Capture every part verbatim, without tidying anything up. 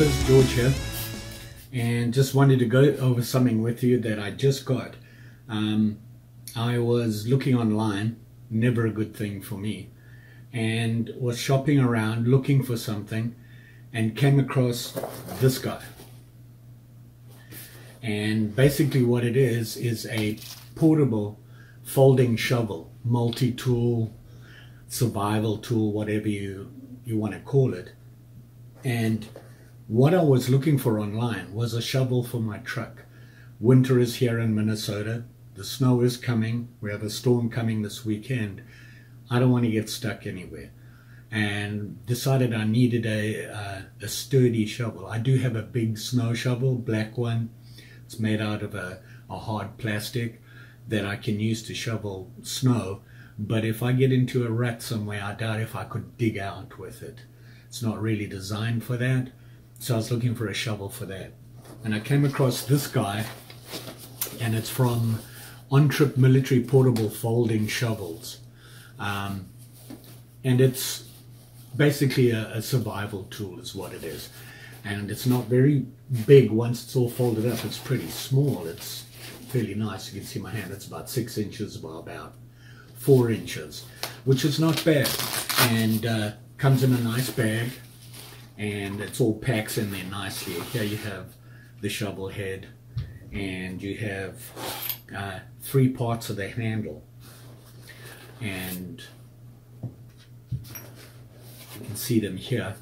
two Chance George here, and just wanted to go over something with you that I just got. Um, I was looking online, never a good thing for me, and was shopping around looking for something and came across this guy. And basically what it is is a portable folding shovel, multi-tool, survival tool, whatever you you want to call it. And what I was looking for online was a shovel for my truck. Winter is here in Minnesota. The snow is coming. We have a storm coming this weekend. I don't want to get stuck anywhere, and decided I needed a, uh, a sturdy shovel. I do have a big snow shovel, black one. It's made out of a, a hard plastic that I can use to shovel snow. But if I get into a rut somewhere, I doubt if I could dig out with it. It's not really designed for that. So I was looking for a shovel for that. And I came across this guy, and it's from Ontrip Military Portable Folding Shovels. Um, and it's basically a, a survival tool is what it is. And it's not very big once it's all folded up. It's pretty small. It's fairly nice. You can see my hand. It's about six inches by about four inches, which is not bad. And uh, comes in a nice bag, and it's all packs in there nicely. Here you have the shovel head, and you have uh, three parts of the handle, and you can see them here.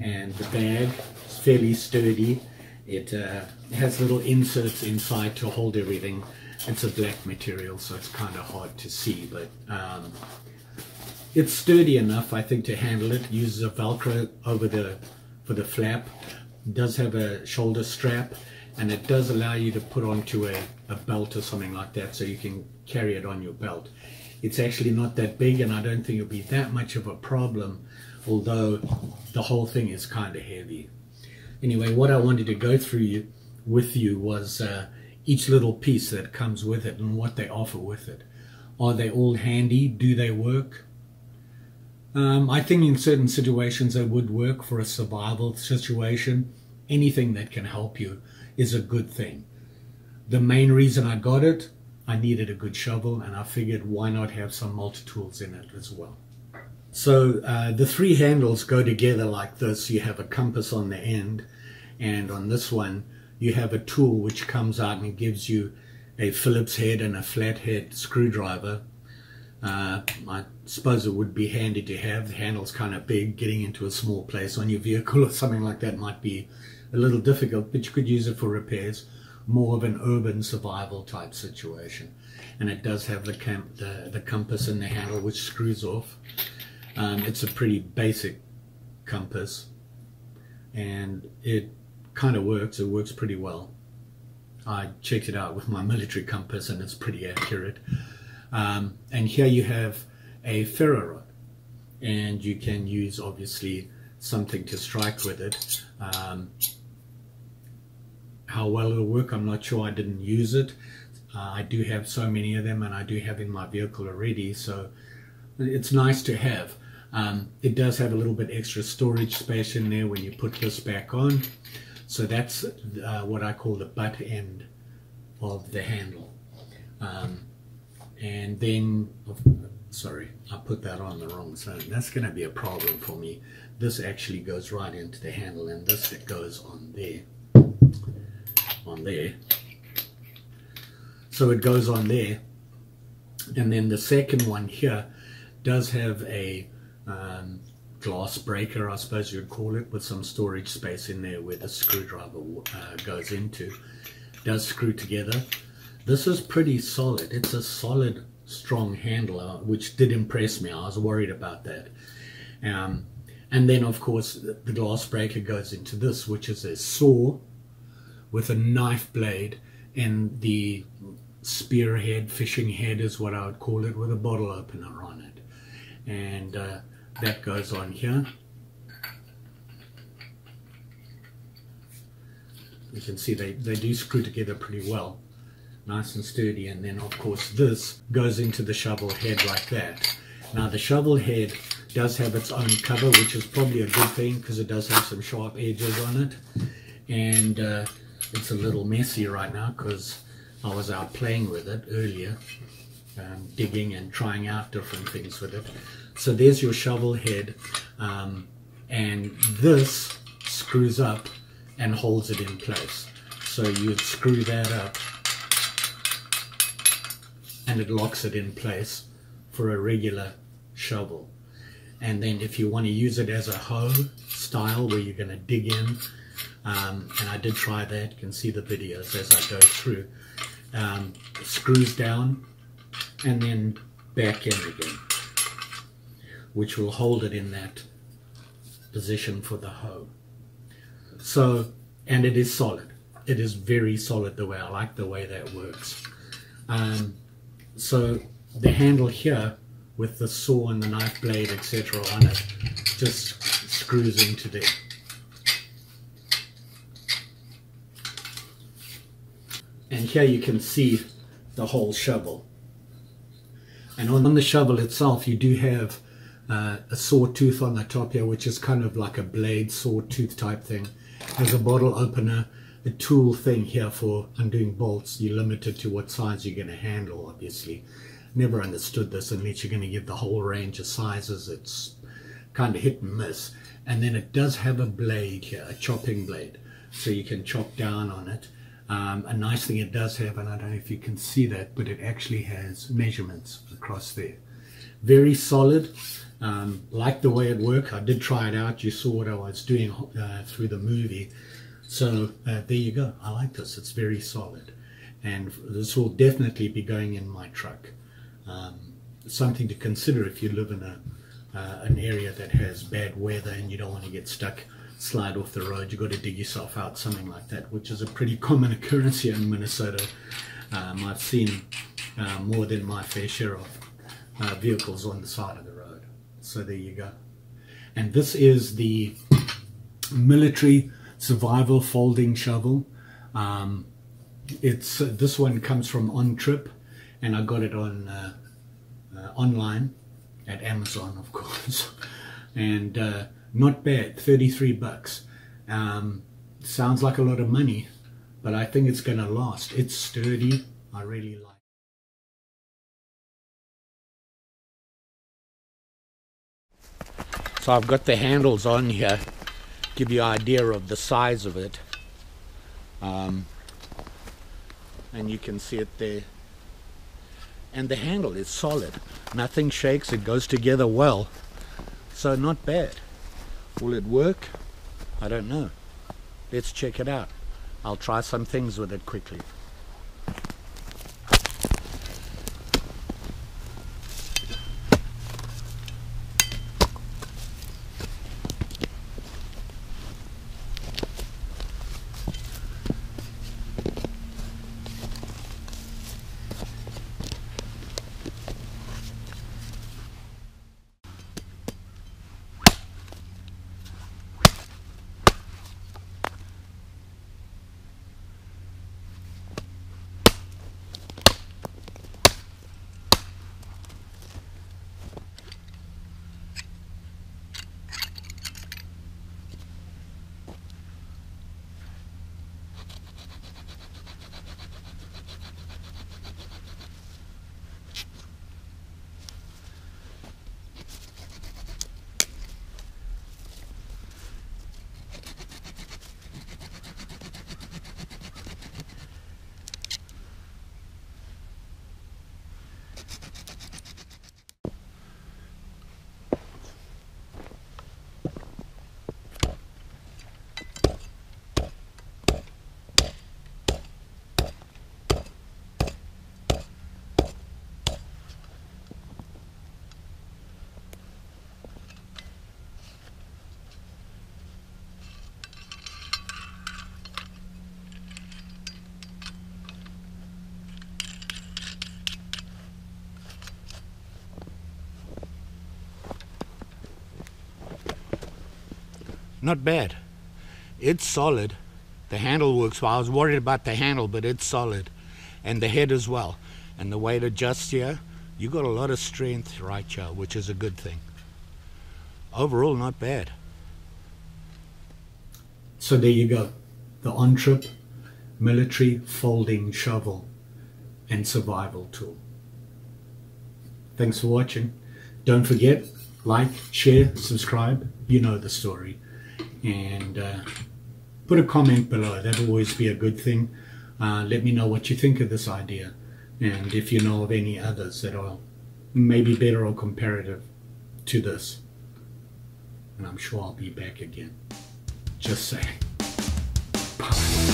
And the bag is fairly sturdy. It uh, has little inserts inside to hold everything. It's a black material, so it's kind of hard to see, but um, it's sturdy enough, I think, to handle it. It uses a Velcro over the for the flap. It does have a shoulder strap, and it does allow you to put onto a, a belt or something like that, so you can carry it on your belt. It's actually not that big, and I don't think it'll be that much of a problem, although the whole thing is kind of heavy. Anyway, what I wanted to go through you, with you was uh, each little piece that comes with it and what they offer with it. Are they all handy? Do they work? Um, I think in certain situations they would work. For a survival situation, anything that can help you is a good thing. The main reason I got it, I needed a good shovel, and I figured why not have some multi-tools in it as well. So uh, the three handles go together like this. You have a compass on the end, and on this one you have a tool which comes out and gives you a Phillips head and a flathead screwdriver. Uh, I suppose it would be handy to have. The handle's kind of big. Getting into a small place on your vehicle or something like that might be a little difficult, but you could use it for repairs. More of an urban survival type situation. And it does have the, camp, the, the compass in the handle, which screws off. Um, it's a pretty basic compass, and it kind of works. It works pretty well. I checked it out with my military compass, and it's pretty accurate. Um, and here you have a ferro rod, and you can use obviously something to strike with it. Um, how well it'll work, I'm not sure. I didn't use it. Uh, I do have so many of them, and I do have in my vehicle already, so it's nice to have. Um, it does have a little bit extra storage space in there when you put this back on. So that's uh, what I call the butt end of the handle. Um, and then, sorry, I put that on the wrong side. That's going to be a problem for me. This actually goes right into the handle, and this it goes on there. On there. So it goes on there. And then the second one here does have a um, glass breaker, I suppose you'd call it, with some storage space in there where the screwdriver uh, goes into. It does screw together. This is pretty solid. It's a solid, strong handle, which did impress me. I was worried about that. Um, and then, of course, the glass breaker goes into this, which is a saw with a knife blade and the spearhead, fishing head is what I would call it, with a bottle opener on it. And uh, that goes on here. You can see they, they do screw together pretty well, nice and sturdy. And then of course this goes into the shovel head like that. Now the shovel head does have its own cover, which is probably a good thing because it does have some sharp edges on it. And uh, it's a little messy right now because I was out playing with it earlier, um, digging and trying out different things with it. So there's your shovel head, um, and this screws up and holds it in place. So you'd screw that up and it locks it in place for a regular shovel. And then if you want to use it as a hoe style where you're going to dig in, um, and I did try that, you can see the videos as I go through, um, screws down and then back in again, which will hold it in that position for the hoe. So, and it is solid. It is very solid the way I like the way that works. Um, so the handle here with the saw and the knife blade, et cetera on it, just screws into there. And here you can see the whole shovel. And on the shovel itself, you do have uh, a sawtooth on the top here, which is kind of like a blade sawtooth type thing. There's a bottle opener, a tool thing here for undoing bolts. You're limited to what size you're going to handle, obviously. Never understood this unless you're going to give the whole range of sizes. It's kind of hit and miss. And then it does have a blade here, a chopping blade, so you can chop down on it. Um, a nice thing it does have, and I don't know if you can see that, but it actually has measurements across there. Very solid. Um, like the way it worked. I did try it out. You saw what I was doing uh, through the movie. So uh, there you go. I like this. It's very solid. And this will definitely be going in my truck. Um, something to consider if you live in a uh, an area that has bad weather and you don't want to get stuck, slide off the road, you've got to dig yourself out, something like that, which is a pretty common occurrence here in Minnesota. Um, I've seen uh, more than my fair share of uh, vehicles on the side of the road. So there you go. And this is the military survival folding shovel. Um, it's uh, this one comes from Ontrip. And I got it on uh, uh, online at Amazon, of course, and uh, not bad, thirty-three bucks. Um, sounds like a lot of money, but I think it's going to last. It's sturdy. I really like it. So I've got the handles on here, give you an idea of the size of it, um, and you can see it there. And the handle is solid. Nothing shakes. It goes together well. So not bad. Will it work? I don't know. Let's check it out. I'll try some things with it quickly. Not bad. It's solid. The handle works well. I was worried about the handle, but it's solid. And the head as well. And the way it adjusts here, you got a lot of strength right here, which is a good thing. overall not bad. So there you go, the Ontrip Military Folding Shovel and Survival Tool. Thanks for watching. Don't forget, like, share, subscribe, you know the story. And uh, put a comment below, that'll always be a good thing. Uh, let me know what you think of this idea, and if you know of any others that are maybe better or comparative to this. And I'm sure I'll be back again. Just saying. Bye.